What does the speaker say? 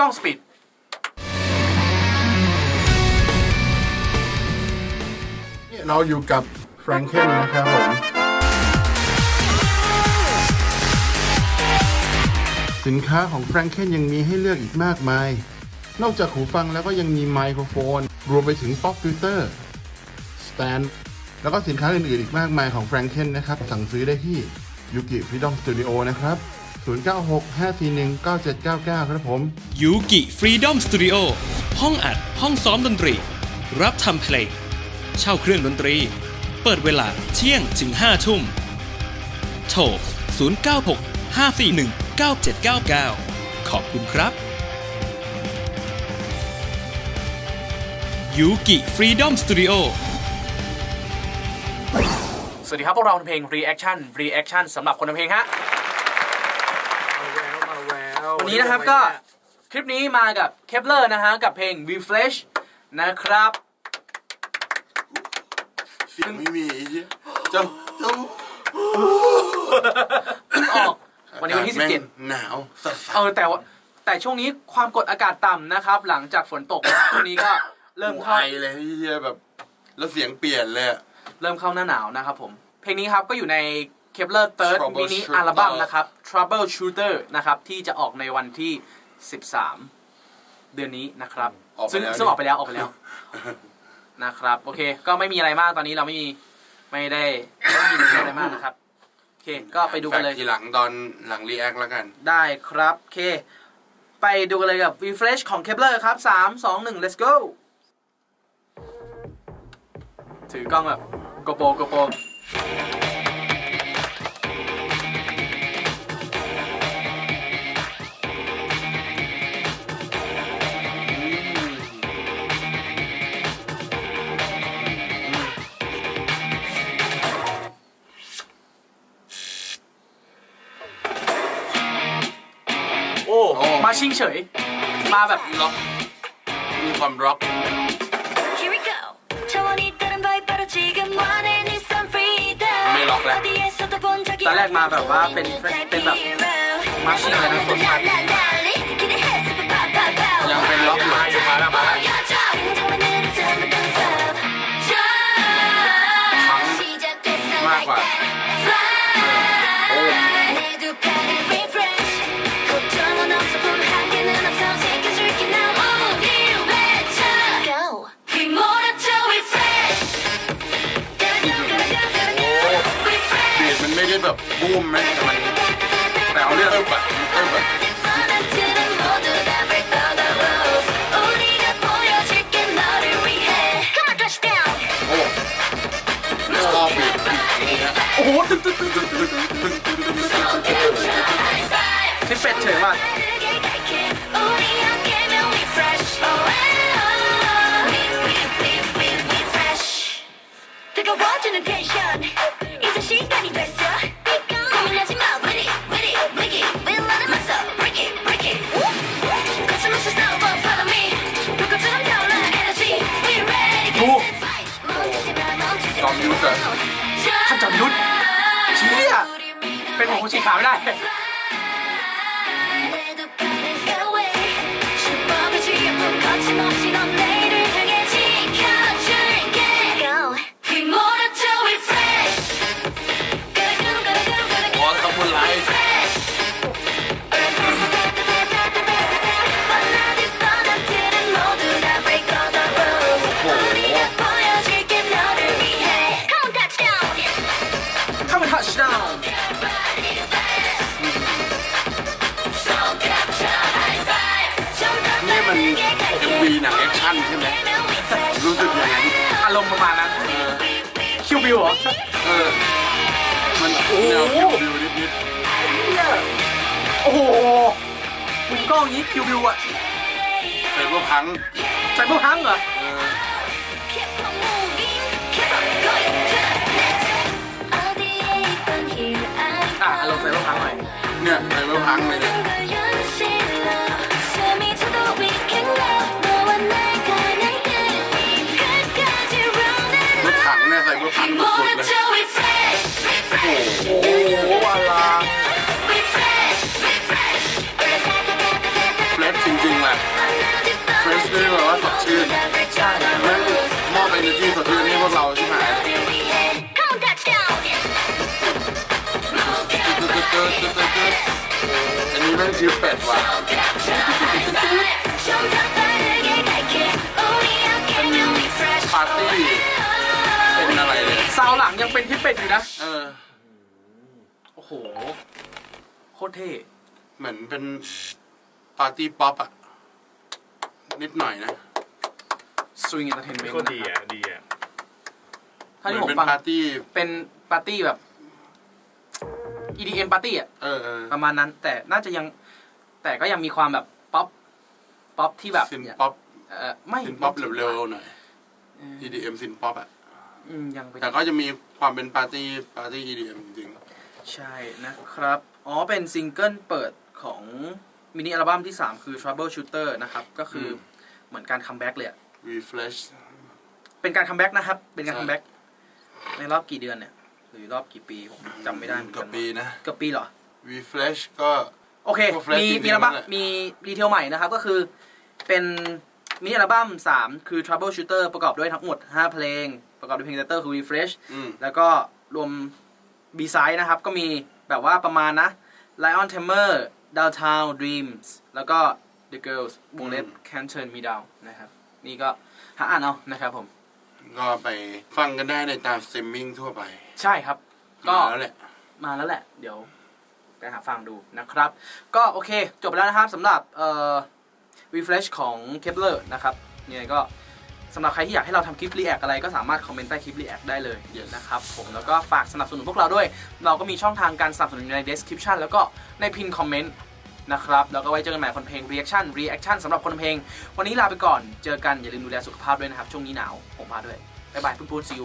กล้องสปีดเราอยู่กับแฟรงเคนนะครับผมสินค้าของแฟรงเคนยังมีให้เลือกอีกมากมายนอกจากหูฟังแล้วก็ยังมีไมโครโฟนรวมไปถึงป๊อปฟิลเตอร์สแตนด์แล้วก็สินค้าอื่นๆอีกมากมายของแฟรงเคนนะครับสั่งซื้อได้ที่ยูกิ Freedom Studio นะครับ096-541-9799ครับผมยูกิ Freedom Studio ห้องอัดห้องซ้อมดนตรีรับทำเพลงเช่าเครื่องดนตรีเปิดเวลาเที่ยงถึง5ทุ่มโทร096-541-9799ขอบคุณครับยูกิ Freedom Studio สวัสดีครับพวกเราทำเพลง Reaction สำหรับคนทำเพลงฮะวันนี้นะครับก็คลิปนี้มากับ Kep1er นะฮะกับเพลง We Fresh นะครับไม่มีจะออกวันนี้วันที่17หนาวสัสแต่ช่วงนี้ความกดอากาศต่ำนะครับหลังจากฝนตกช่วงนี้ก็เริ่มเข้าเลยเฮียแบบแล้วเสียงเปลี่ยนเลยเริ่มเข้าหน้าหนาวนะครับผมเพลงนี้ครับก็อยู่ใน Kep1er 3rd mini อัลบั้มนะครับ Troubleshooter นะครับที่จะออกในวันที่13เดือนนี้นะครับซึ่งออกไปแล้วนะครับโอเคก็ไม่มีอะไรมากตอนนี้เราไม่ได้มีอะไรมากนะครับโอเคก็ไปดูกันเลยทีหลังตอนหลังรีแอคแล้วกันได้ครับโอเคไปดูกันเลยกับ We Fresh ของ Kep1er ครับ3, 2, 1 let's go ถือกล้องแบบGoProมาชิงเฉยมาแบบล็อกมีความล็อกไม่ล็อกแล้วตอนแรกมาแบบว่าเป็นแบบมาชิงอะไรนะคนยังเป็นล็อกอยู่มาแล้วมากกว่าแบบบูมไหมแต่มันแต่เอาเรื่องเติมแบบโอ้โหนี่เป็ดเฉยมากเป็นของฉีกขาไม่ได้รู้สึกยังไงอารมณ์ประมาณนั้นคิวบิวเหรอมันโอ้คิวบิวนิดๆโอ้โหคุณกล้องนี้คิวบิวอ่ะใส่พวกพังเหรออารมณ์ใส่พวกพังหน่อยเนี่ยใส่พวกพังเลยโอ้โหอะไรเฟรชจริงๆไหม แบบเฟรชด้วยแบบว่าสดชื่นไม่มอบ energy สดชื่นให้พวกเราใช่ไหมอันนี้เป็นชื่อเป็ดว่ะปาร์ตี้เป็นอะไรเลยซาวหลังยังเป็นที่เป็ดอยู่นะโอ้โหโคตรเท่เหมือนเป็นปาร์ตี้ป๊อปอะนิดหน่อยนะสวิงเอนเตอร์เทนเมนต์ก็ดีอะดีอะถ้าที่ผมฟังเป็นปาร์ตี้แบบ EDM ปาร์ตี้อะประมาณนั้นแต่น่าจะยังแต่ก็ยังมีความแบบป๊อปป๊อปที่แบบซินป๊อปไม่ซินป๊อปเร็วๆหน่อย EDM ซินป๊อปอะแต่ก็จะมีความเป็นปาร์ตี้ EDM จริงๆใช่นะครับอ๋อเป็นซิงเกิลเปิดของมินิอัลบั้มที่3คือ Troubleshooter นะครับก็คือเหมือนการคัมแบ็กเลย We Fresh เป็นการคัมแบ็กนะครับเป็นการคัมแบ็กในรอบกี่เดือนเนี่ยหรือรอบกี่ปีผมจำไม่ได้เหมือนกันเกือบปีเหรอ We Fresh ก็โอเคมีอัลบั้มมีดีเทลใหม่นะครับก็คือเป็นมินิอัลบั้ม3คือ Troubleshooter ประกอบด้วยทั้งหมด5เพลงประกอบด้วยเพลง Title คือ We Fresh แล้วก็รวม B-side นะครับก็มีแบบว่าประมาณนะ Lion Tamer Downtown Dreams แล้วก็ The Girls วงเล็บ Can't Turn Me Down นะครับนี่ก็หาอ่านเอานะครับผมก็ไปฟังกันได้ในตามสตรีมมิ่งทั่วไปใช่ครับก็มาแล้วแหละเดี๋ยวไปหาฟังดูนะครับก็โอเคจบแล้วนะครับสำหรับrefresh ของ Kep1er นะครับยังไงก็สำหรับใครที่อยากให้เราทำคลิปรีแอคอะไรก็สามารถคอมเมนต์ใต้คลิปรีแอคได้เลยนะครับผมแล้วก็ฝากสนับสนุนพวกเราด้วยเราก็มีช่องทางการสนับสนุนใน description แล้วก็ในพินคอมเมนต์นะครับแล้วก็ไว้เจอกันใหม่คนเพลง reaction สำหรับคนเพลงวันนี้ลาไปก่อนเจอกันอย่าลืมดูแลสุขภาพด้วยนะครับช่วงนี้หนาวผมมาด้วยบ๊ายบายปุ้นๆซิว